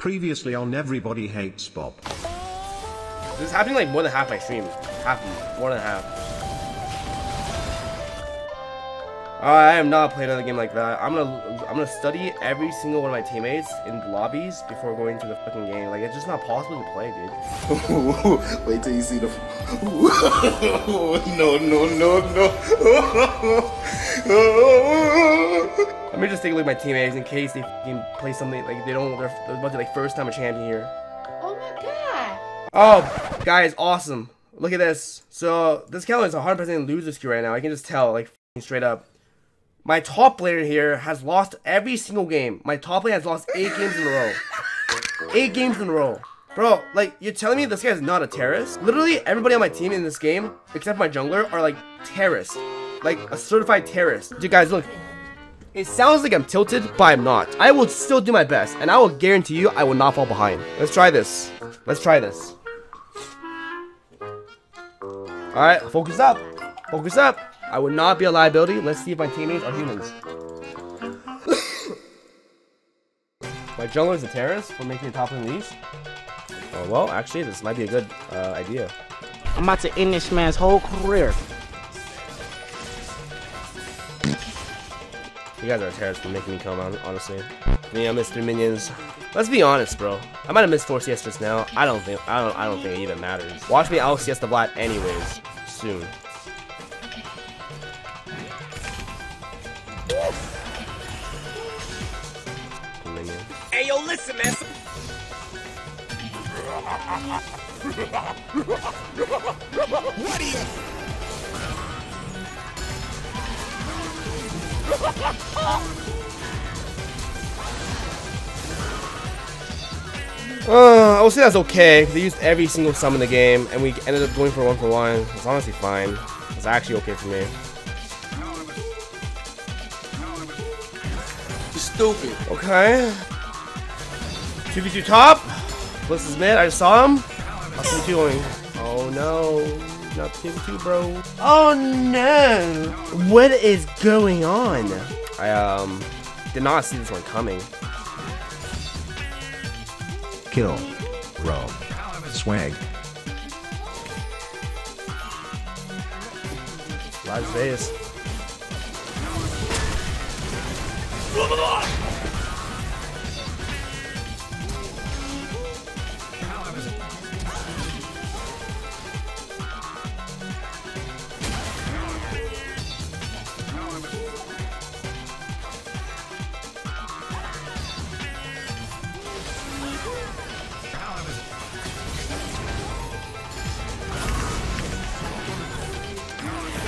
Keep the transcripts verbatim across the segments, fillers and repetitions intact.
Previously on Everybody Hates Bob. This is happening like more than half my stream. Half, more than half. Uh, I am not playing another game like that. I'm gonna, I'm gonna study every single one of my teammates in the lobbies before going to the fucking game. Like it's just not possible to play, dude. Wait till you see the. no, no, no, no. Let me just take a look at my teammates in case they can play something like they don't. They're, they're about to like first time a champion here. Oh my god! Oh, guys, awesome! Look at this. So this calendar is one hundred percent loser queue right now. I can just tell, like straight up. My top player here has lost every single game. My top player has lost eight games in a row. Eight games in a row, bro. Like you're telling me this guy's not a terrorist? Literally everybody on my team in this game, except for my jungler, are like terrorists, like a certified terrorist. Dude, guys, look. It sounds like I'm tilted, but I'm not. I will still do my best, and I will guarantee you I will not fall behind. Let's try this. Let's try this. Alright, focus up. Focus up. I would not be a liability. Let's see if my teammates are humans. My jungler is a terrorist for making the top of the leash. Oh, well, actually, this might be a good uh, idea. I'm about to end this man's whole career. You guys are terrorists for making me come on, honestly. Yeah, I missed three minions. Let's be honest, bro. I might have missed four C S just now. I don't think I don't I don't think it even matters. Watch me out C S the Vlad anyways. Soon. Okay. Minion. Hey yo, listen, man. What are you? Uh, I would say that's okay. They used every single sum in the game, and we ended up going for one for one. It's honestly fine. It's actually okay for me. You're stupid. Okay. two v two top. Blitz is mid. I just saw him. What's he doing? Oh no. Not two v two, bro. Oh no! What is going on? I um did not see this one coming. Kill, rob, swag. Live face.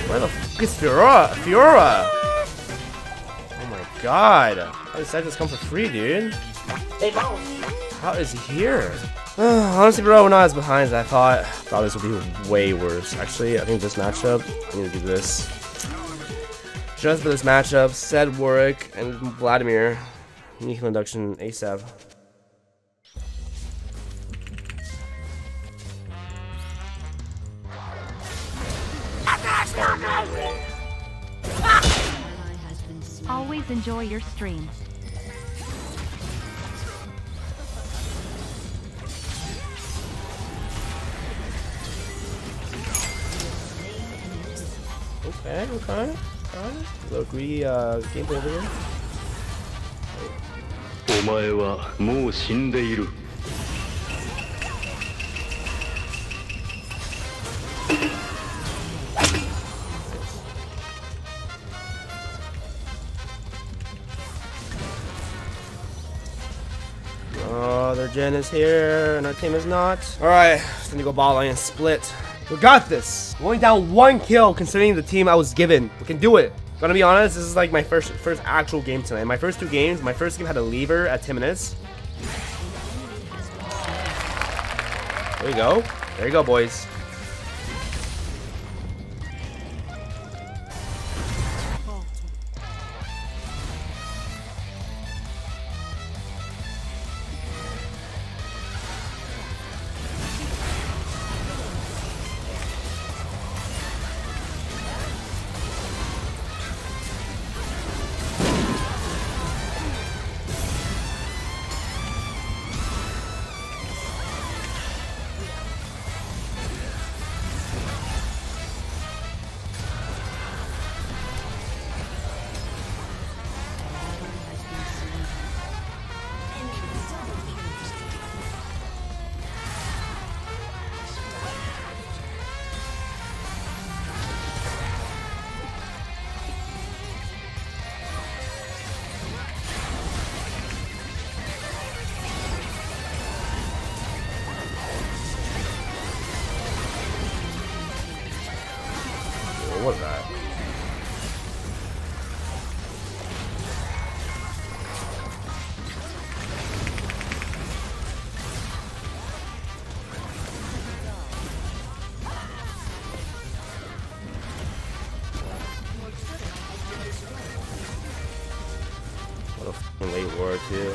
Where the fuck is Fiora? Fiora! Oh my god. How does that just come for free, dude? How is he here? Uh, honestly, bro, we're not as behind as I thought. Thought this would be way worse. Actually, I think this matchup, I'm gonna do this. Just for this matchup, said Warwick and Vladimir. Nuclear induction ASAP. Always enjoy your stream. Okay, okay, alright. Look, we uh, gameplay over here. Omae wa mou shindeiru. Oh, their gen is here, and our team is not. Alright, just gonna go ball lane and split. We got this! We're only down one kill considering the team I was given. We can do it. I'm gonna be honest, this is like my first first actual game tonight. My first two games, my first game had a lever at ten minutes. There you go. There you go, boys. too.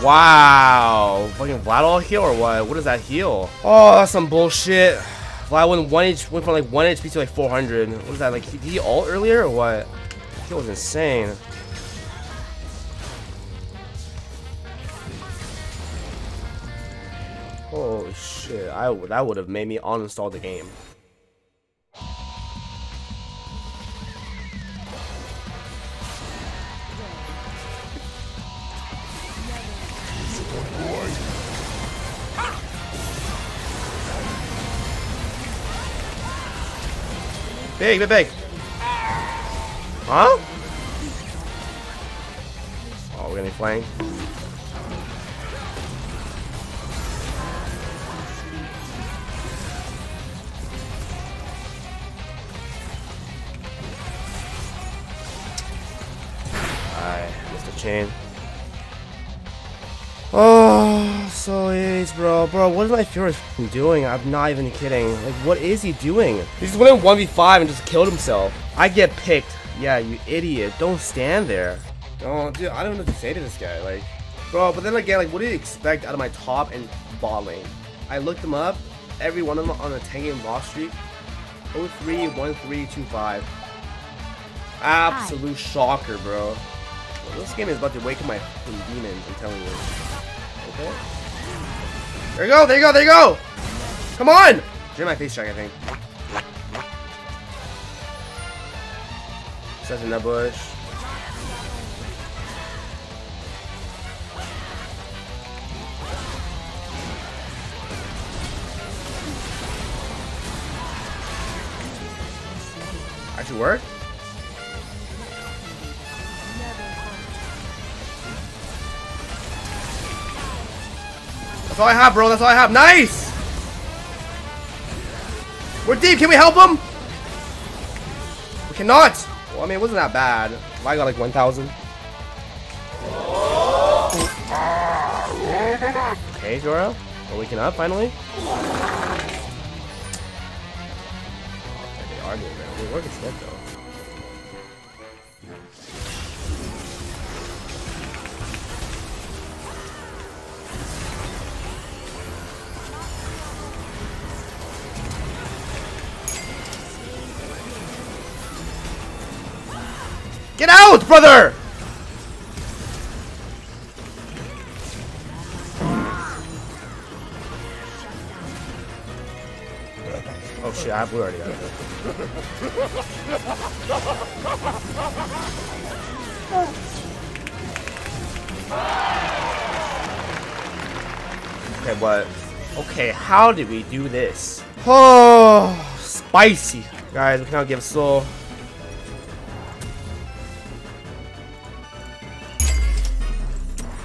Wow, fucking Vlad all heal or what? What does that heal? Oh, that's some bullshit. Vlad went one H, went from like one H P to like four hundred. What is that? Like did he ult earlier or what? That heal was insane. Oh shit! I would that would have made me uninstall the game. Big, big, big. Huh? Oh, we're gonna be flanked. Alright, missed a chain. Oh, so easy, bro. Bro, what is my Fiora doing? I'm not even kidding. Like, what is he doing? He just went in one v five and just killed himself. I get picked. Yeah, you idiot. Don't stand there. Oh, dude, I don't know what to say to this guy. Like, bro, but then again, like, what do you expect out of my top and bot lane? I looked them up. Every one of them on a ten game loss streak. oh three, one three, two five. Absolute shocker, bro. This game is about to wake up my fucking demons, I'm telling you. Okay. There you go, there you go, there you go! Come on! Dream my face check, I think. Such in that bush. Actually worked? That's all I have, bro. That's all I have. Nice! We're deep. Can we help him? We cannot. Well, I mean, it wasn't that bad. I got like one thousand. Okay, Fiora. We're waking up, finally. They are good, man. We're working stiff, though. Get out, brother! Oh shit, I blew already out of it. Okay, what? Okay, how did we do this? Oh, spicy. Guys, we cannot give a soul.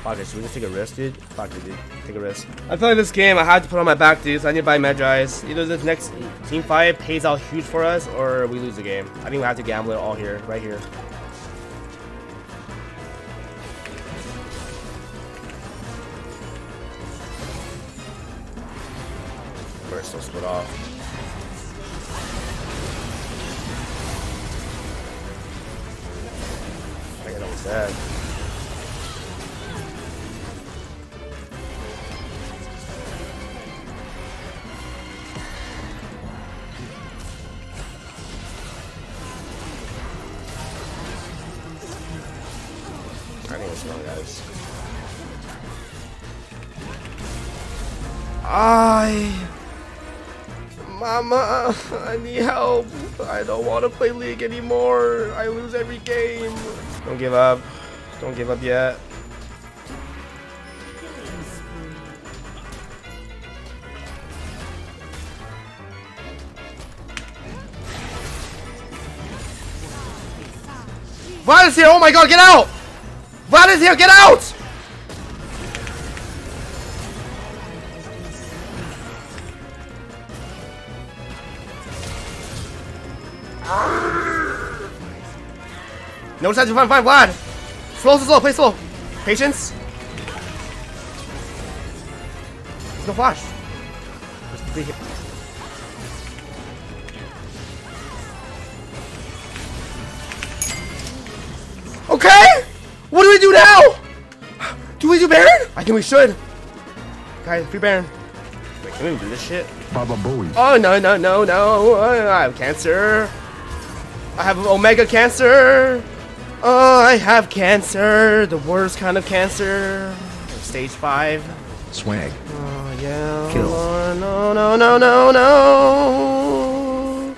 Fuck it, should we just take a risk, dude? Fuck it, dude. Take a risk. I feel like this game, I had to put on my back, dude, so I need to buy Medjai's. Either this next team fight pays out huge for us, or we lose the game. I think we have to gamble it all here, right here. We're still split off. I think I know what's that. I... Mama, I need help. I don't want to play League anymore. I lose every game. Don't give up. Don't give up yet. Vlad is here! Oh my god, get out! Vlad is here, get out! No time to find find Vlad. Slow, slow, slow, play slow. Patience. There's no flash. we do now? Do we do Baron? I think we should. Guys, free Baron. Wait, can we do this shit? Baba Booey. Oh, no, no, no, no. I have cancer. I have Omega cancer. Oh, I have cancer. The worst kind of cancer. Stage five. Swag. Oh, yeah. Kill. Oh, no, no, no, no, no.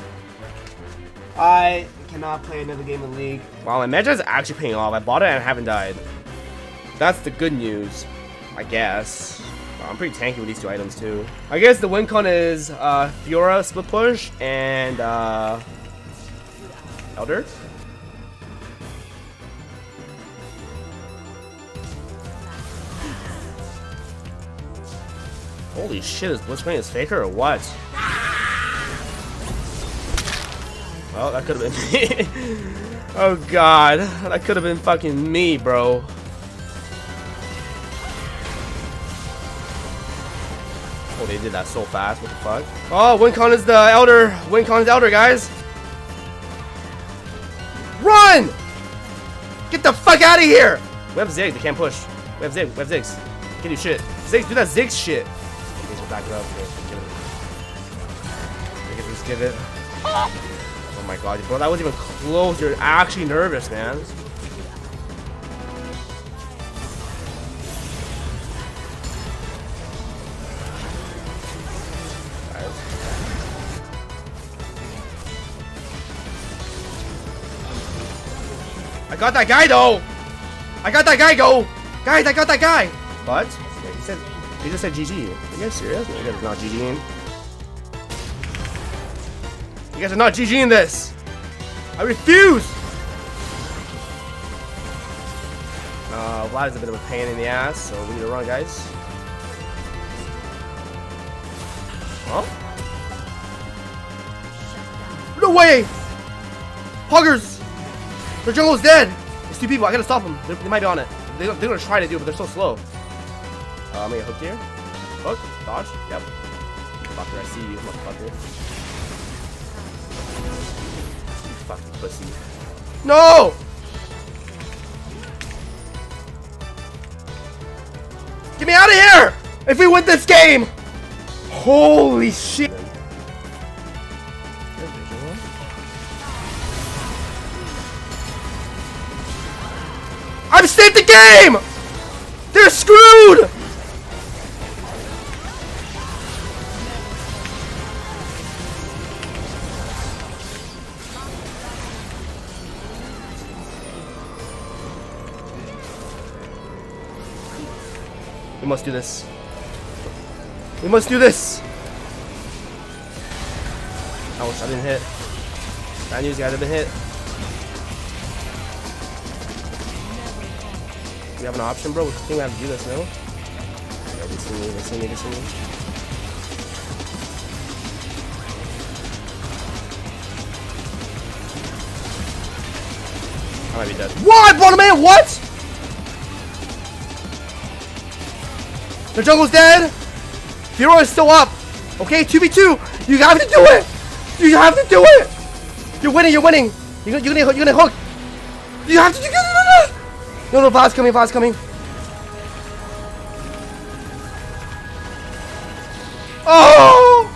I cannot play another game of League. Wow, my magic is actually paying off. I bought it and I haven't died. That's the good news, I guess. Wow, I'm pretty tanky with these two items, too. I guess the win con is uh, Fiora split push and uh, Elder. Holy shit, is Blitzcrank is faker or what? Well, that could have been me. Oh god, that could have been fucking me, bro. Oh, they did that so fast, what the fuck? Oh, wincon is the elder. Wincon is elder, guys. Run! Get the fuck out of here! We have Ziggs, they can't push. We have Ziggs, we have Ziggs. Can't do shit. Ziggs, do that Ziggs shit. Back it up. Give it. Just give it. Oh my god, bro, that wasn't even close. You're actually nervous, man. I got that guy though. I got that guy go. Guys, I got that guy. But he said. He just said G G. Are you guys serious? You guys are not GGing. You guys are not GGing this. I refuse. Uh, Vlad is a bit of a pain in the ass, so we need to run, guys. Huh? No way! Huggers! The jungle's dead. There's two people. I gotta stop them. They're, they might be on it. They, they're gonna try to do it, but they're so slow. Uh, I'm gonna get hooked here. Hook, dodge, yep. Fucker, I see you, motherfucker. You fucking pussy. No! Get me out of here! If we win this game! Holy shit! I've saved the game! They're screwed! We must do this. We must do this. I wish I didn't hit. I knew these guys had been hit. Do we have an option, bro? We think we have to do this, no? Yeah, we see me, we see me, we see me. I might be dead. What, bro, man? What? The jungle's dead. Fiora is still up. Okay, two v two. You have to do it. You have to do it. You're winning. You're winning. You're gonna. You're gonna hook. You have to. You gotta, no, no, no. Vlad's coming. Vlad's coming. Oh!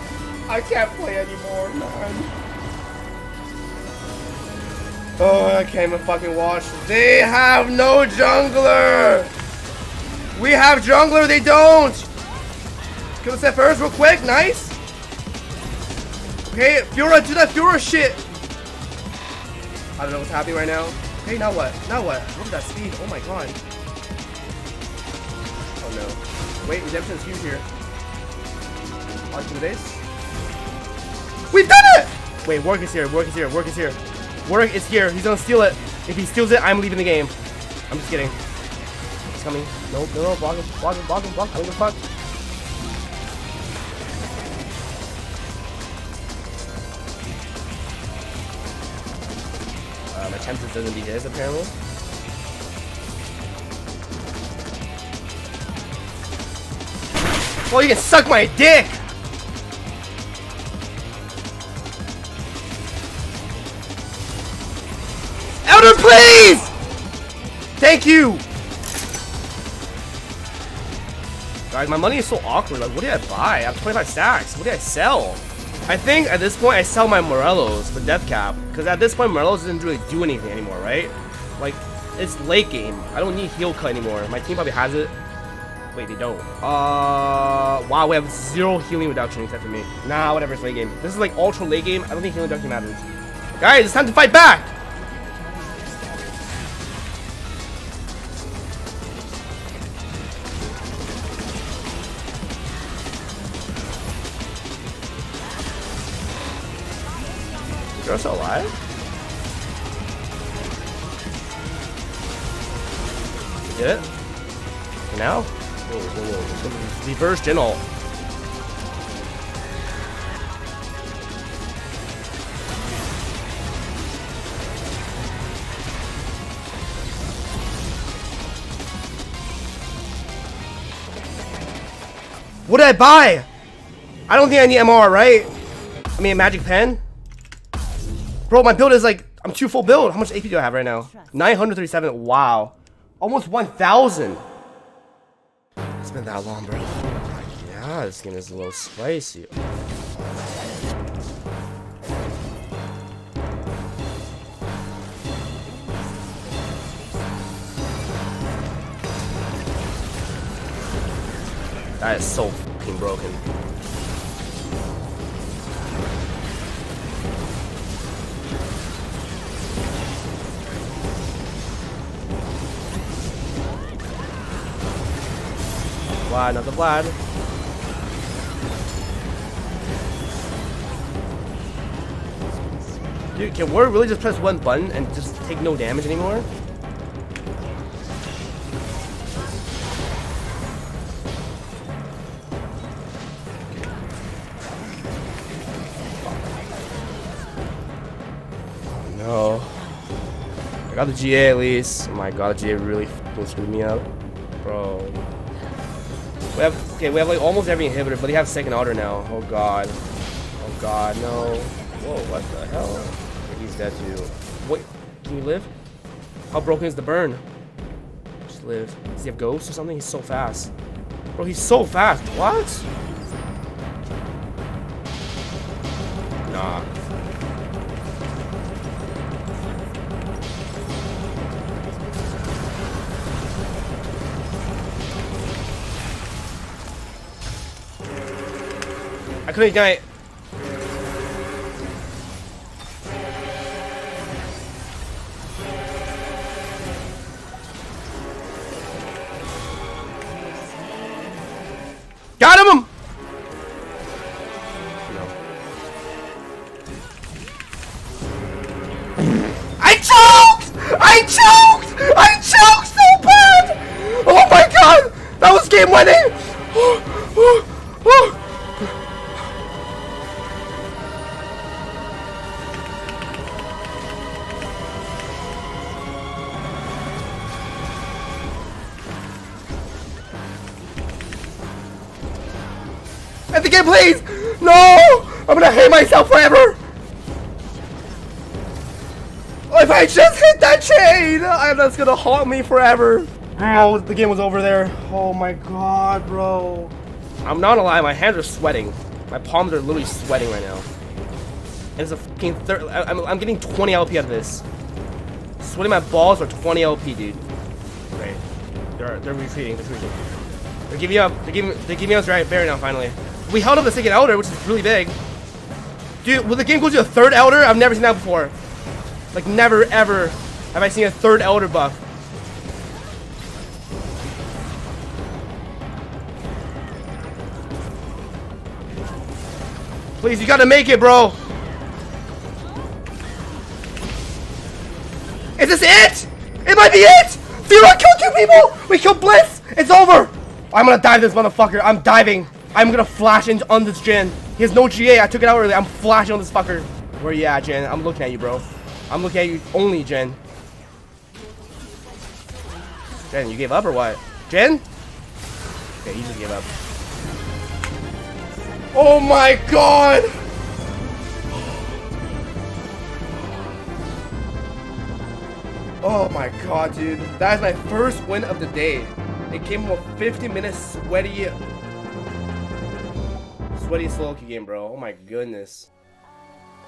I can't play anymore, man. Oh, I can't even fucking watch. They have no jungler. We have jungler, they don't! Kill us at first real quick, nice! Okay, Fiora, do that Fiora shit! I don't know what's happening right now. Okay, now what? Now what? Look at that speed, oh my god. Oh no. Wait, redemption's huge here. On two days. We've done it! Wait, Warwick is here, Warwick is here, Warwick is here. Warwick is here, he's gonna steal it. If he steals it, I'm leaving the game. I'm just kidding. Coming. Nope, no, no, block him, block him, block him, block him. I don't give a fuck. Uh, my tempest doesn't be his, apparently. Well, you can suck my dick! Elder, please! Thank you! Like, my money is so awkward. Like, what did I buy? I have twenty-five stacks. What did I sell? I think at this point I sell my Morellos for death cap, because at this point Morellos doesn't really do anything anymore, right? Like, it's late game. I don't need heal cut anymore. My team probably has it. Wait, they don't. Uh, wow, we have zero healing reduction except for me. Nah, whatever, it's late game. This is like ultra late game. I don't think healing reduction matters. Guys, it's time to fight back! You're still alive? You did it? And now? Whoa, whoa, whoa. Reverse gen ult. What did I buy? I don't think I need M R, right? I mean, a magic pen? Bro, my build is like, I'm two full build. How much A P do I have right now? nine hundred thirty-seven, wow. Almost one thousand. It's been that long, bro. Oh my god, this game is a little spicy. That is so fucking broken. Vlad, not the Vlad. Dude, can Word really just press one button and just take no damage anymore? No. I got the G A at least. Oh my god, G A really f***ing screwed me up. Bro. We have, okay, we have like almost every inhibitor, but they have second order now. Oh god. Oh god, no. Whoa, what the hell? He's dead too. Wait, can you live? How broken is the burn? Just live. Does he have ghosts or something? He's so fast. Bro, he's so fast. What? Nah. I couldn't ignite. Got him! No. I choked! I choked! I choked so bad! Oh my god! That was game winning! End the game, please! No! I'm gonna hate myself forever! If I just hit that chain, I'm that's gonna haunt me forever. Oh, the game was over there. Oh my god, bro. I'm not gonna lie, my hands are sweating. My palms are literally sweating right now. And it's a fucking third. I'm, I'm getting twenty L P out of this. Sweating my balls are twenty L P, dude. Great. They're, they're retreating. They're retreating. They're giving up. They're giving, they're giving us right there now, finally. We held up the second elder, which is really big. Dude, will the game go to a third elder? I've never seen that before. Like, never, ever have I seen a third elder buff. Please, you gotta make it, bro. Is this it? It might be it! Fiora killed two people! We killed Blitz! It's over! I'm gonna dive this motherfucker. I'm diving. I'm gonna flash in on this Jhin. He has no G A. I took it out early. I'm flashing on this fucker. Where you at, Jhin? I'm looking at you, bro. I'm looking at you only, Jhin. Jhin, you gave up or what? Jhin? Okay, you just gave up. Oh my god! Oh my god, dude. That is my first win of the day. It came with fifty minutes sweaty, sweaty Sloki game, bro. Oh my goodness.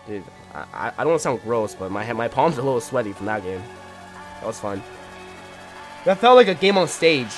Dude, I, I don't want to sound gross, but my my palms are a little sweaty from that game. That was fun. That felt like a game on stage.